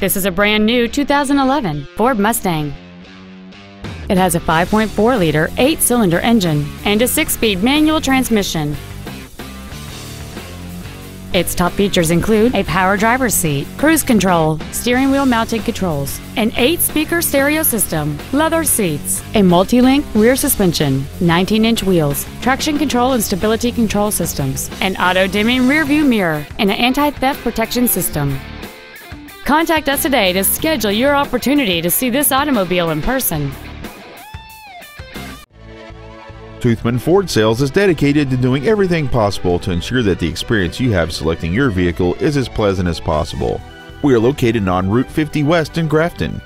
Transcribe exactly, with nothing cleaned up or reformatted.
This is a brand new two thousand eleven Ford Mustang. It has a five point four liter eight cylinder engine and a six speed manual transmission. Its top features include a power driver's seat, cruise control, steering wheel mounted controls, an eight speaker stereo system, leather seats, a multi-link rear suspension, nineteen inch wheels, traction control and stability control systems, an auto-dimming rear-view mirror, and an anti-theft protection system. Contact us today to schedule your opportunity to see this automobile in person. Toothman Ford Sales is dedicated to doing everything possible to ensure that the experience you have selecting your vehicle is as pleasant as possible. We are located on Route fifty West in Grafton.